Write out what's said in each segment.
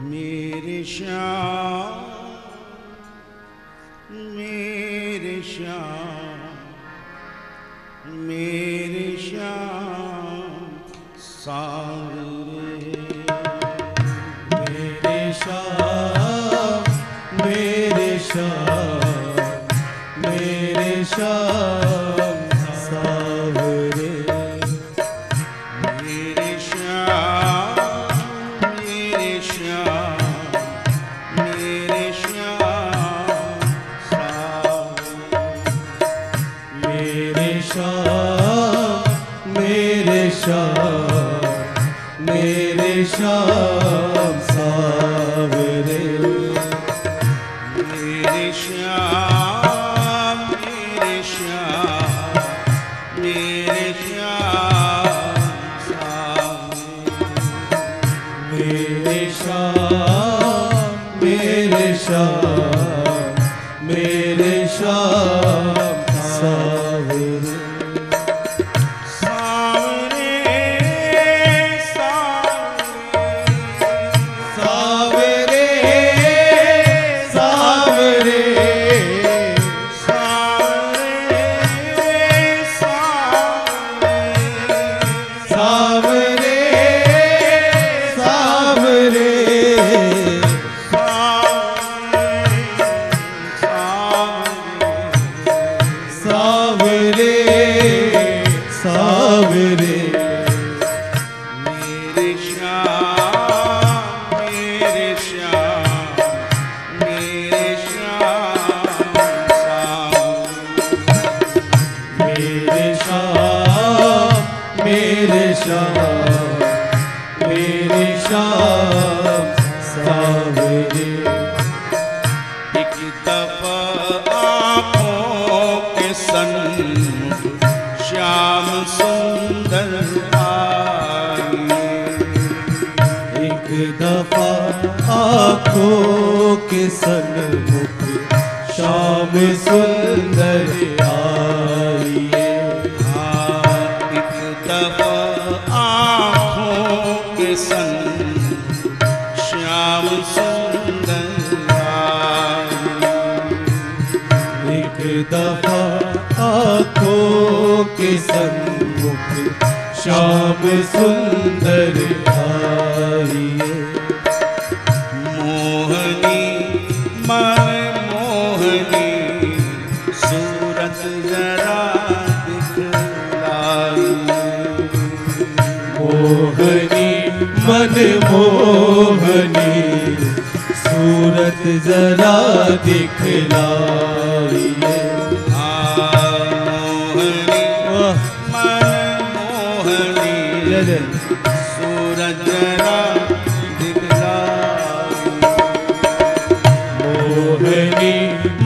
मेरे श्याम सांवरे मेरे श्याम सांवरे मेरे श्याम सांवरे मेरे श्याम सांवरे आँखों के सन्मुख श्याम सुंदर आइए। एक दफा आँखों के संग श्याम सुंदर आइए। एक दफा आँखों के सन्मुख श्याम सुंदर आइए। मोहनी सूरत जरा दिखलाइए। मोहनी मोहनी सूरत जरा दिखलाइए।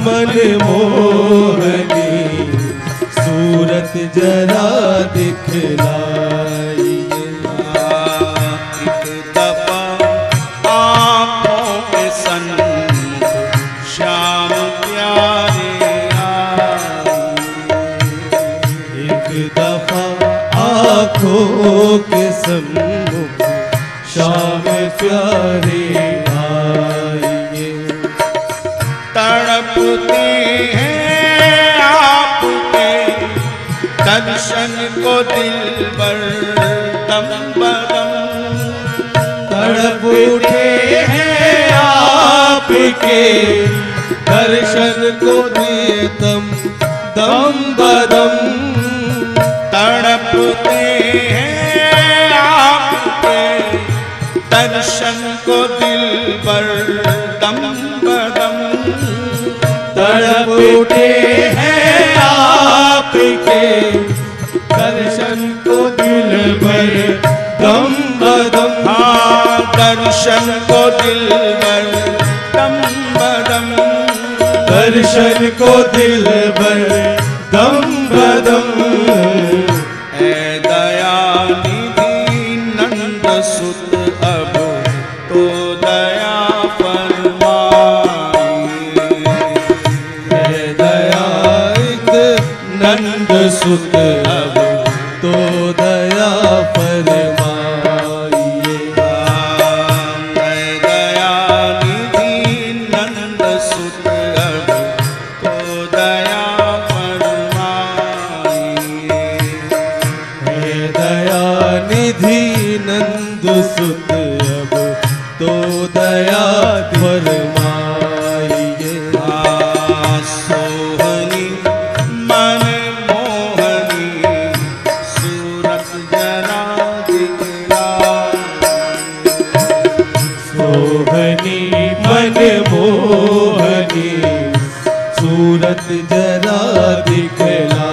मोहनी मोहनी सूरत जरा दिखलाइए। आँखों के सम्मुख श्याम प्यारे आइए। तड़पते हैं आपके दर्शन को दिल पर दम बदम। तड़पते हैं आपके दर्शन को दिल दम दम बदम। तड़पते दर्शन को दिल पर दम बदम। तड़प उठे हैं आपके दर्शन को दिल पर दम बदम। हाँ दर्शन को दिल पर दम बदम। दर्शन को दिल पर दम बदम। ऐ दयानिधि नंद सुत सुत अब तो दया फरमाइए। दया तो दया फरमाइए। सोहनी मन मोहनी सूरत जना दिखलाई। सोहनी मन मोहनी सूरत जना दिखलाई।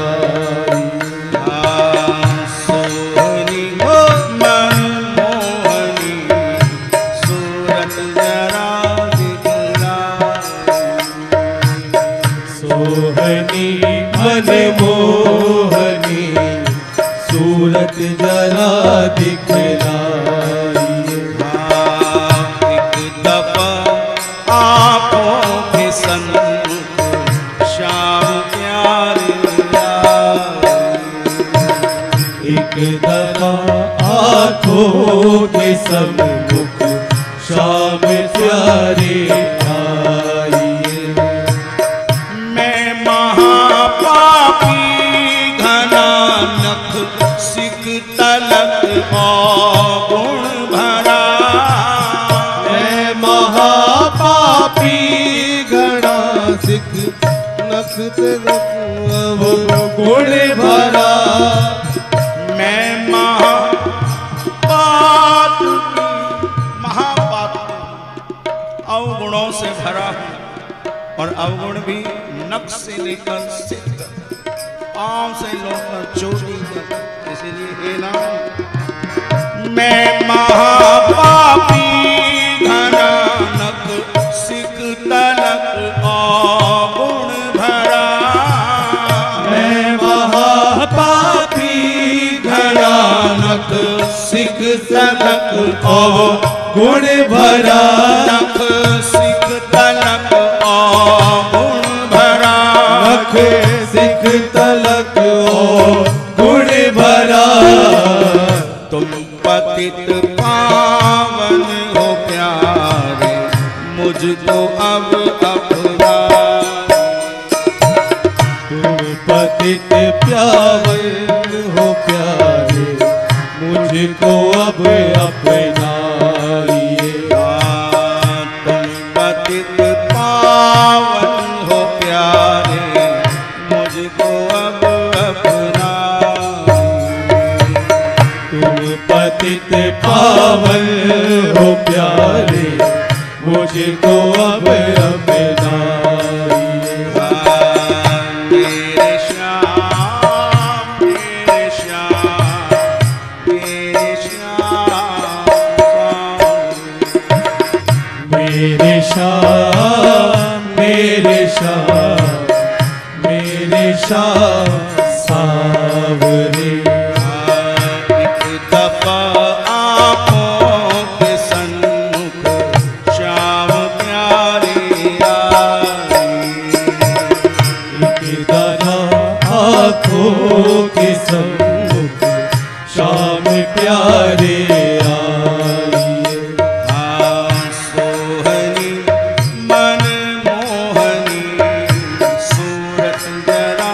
मोहनी सूरत जरा दिखलाई। एक दफा आँखों के संग श्याम प्यार मिलाई। एक दफा आँखों के संग श्याम प्यार मिलाई। गुण भरा मैं महापापी घड़ा सिख नखत गुण भरा। मैं महापापी अवगुणों से भरा हूं और अवगुण भी नख से लेकर सिख पांव से लौटकर चोटी तक, इसलिए ऐलान मैं महापापी घना नख सिख तलक गुण भरा। मैं महापापी घना नख सिख तलक गुण भरा। नख सिख तलक गुण भरा। नख सिख तलक गुण भरा। तुम पतित पावन हो प्यारे मुझको अब अपना। तुम पतित पावन हो प्यारे मुझको अब अपना। तुम पतित पावन हो प्यारे मुझको अब अपना। पतित पावन हो प्यारे मुझको अब अपना। मेरे श्याम मेरे श्याम मेरे श्याम मेरे श्याम मेरे श्याम मेरे श्याम सांवरे। के सम्मुख श्याम प्यारे आइए। सोहनी मन मोहनी सूरत जरा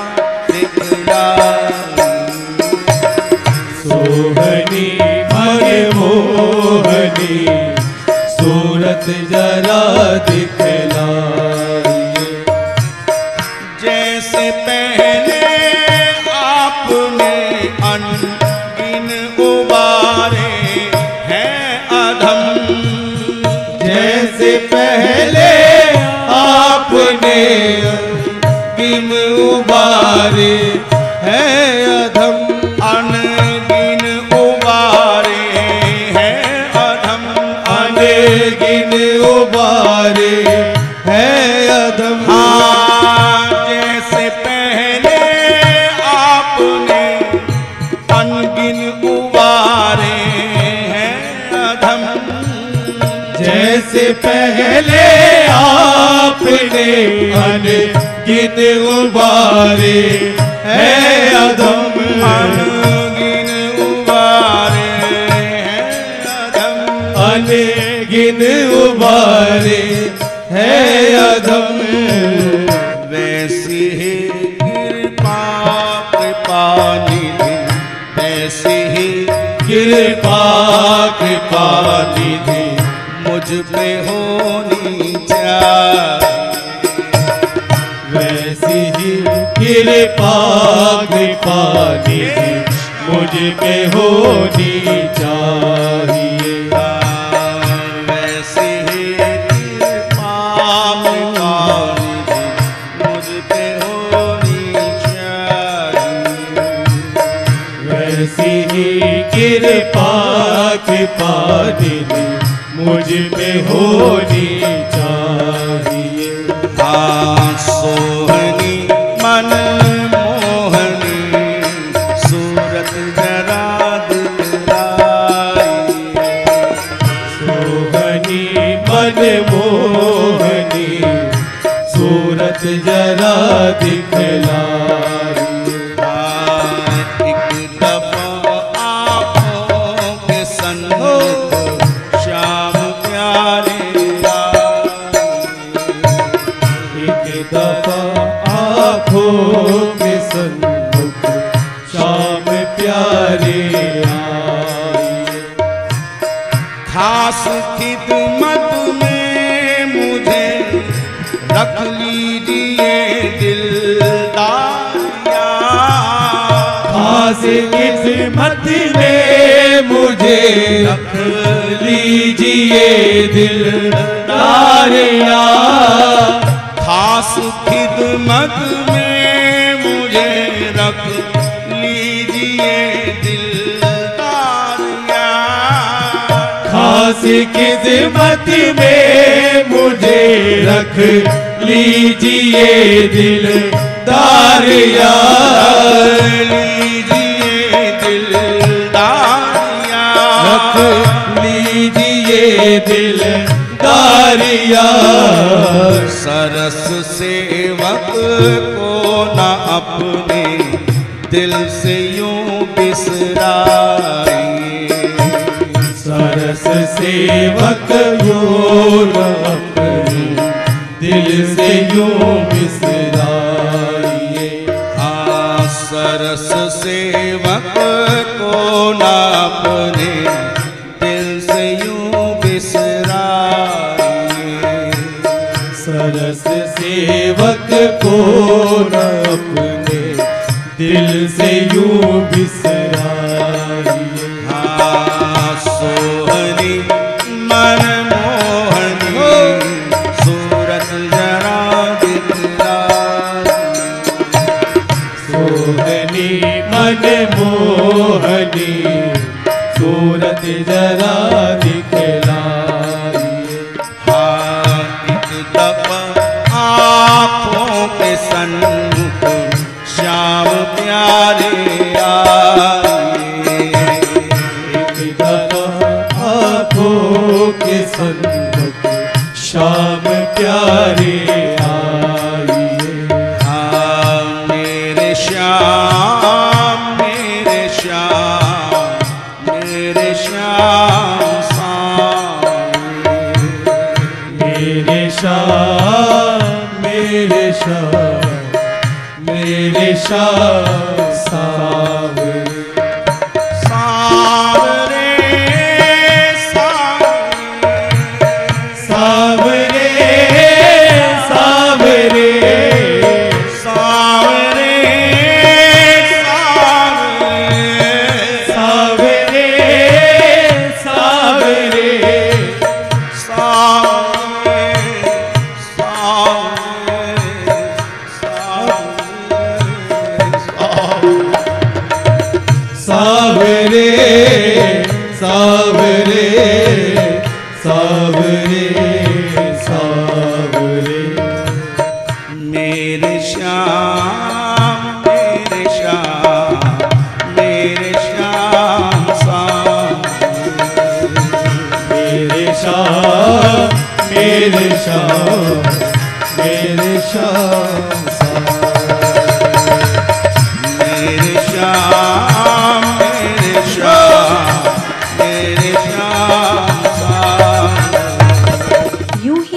दिखलाई। सोहनी मन मोहनी सूरत जरा दिखलाई। जैसे पहले अनगिन उबारे हैं अधम। जैसे पहले आपने अनगिन उबारे हैं अधम। अनगिन उबारे हैं अधम। अनगिन उबारे हैं अधम। जैसे पहले आपने अनगिन उबारे हैं अधम। जैसे पहले आपने अनगिन उबारे हैं अधम। अनगिन उबारे हैं अधम। अनगिन उबारे हैं अधम। वैसी ही कृपा कृपा निधि। वैसी ही कृपा कृपा निधि मुझ मुझ पे होनी चाहिए, वैसी ही कृपा कृपा मुझ पे होनी चाहिए, वैसी ही कृपा मुझ पे होनी चाहिए, वैसी ही कृपा कृपा मुझ पे होनी चाहिए। हाँ सोहनी मन मोहनी सूरत जरा दिखलाई, सोहनी मन मोहनी सूरत जरा दिखलाई, खास खिदमत में मुझे रख लीजिए दिलदार, खास खिदमत में मुझे रख लीजिए दिलदार, खास खिदमत में मुझे रख किस्मत में मुझे रख लीजिए दिलदार यार, लीजिए दिलदार यार, रख लीजिए दिलदार यार। सरस सेवक को ना अपने दिल से यूं बिसराइए, सरस सेवक यूं अपने दिल से यूं बिसराइए, हाँ सरस सेवक को ना अपने दिल से यूं बिसराइए, सरस सेवक को ना अपने दिल से यूं बिसराइए। सोहनी मन मोहनी सूरत जरा दिखलाई, सोहनी मन मोहनी सूरत जरा दिखलाई, हाँ एक दफा आँखों के सन्मुख श्याम प्यारे श्याम प्यारे आइए। हाँ मेरे श्याम सांवरे, मेरे श्याम सांवरे,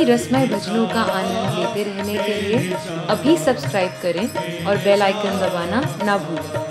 रसमय भजनों का आनंद लेते रहने के लिए अभी सब्सक्राइब करें और बेल आइकन दबाना ना भूलें।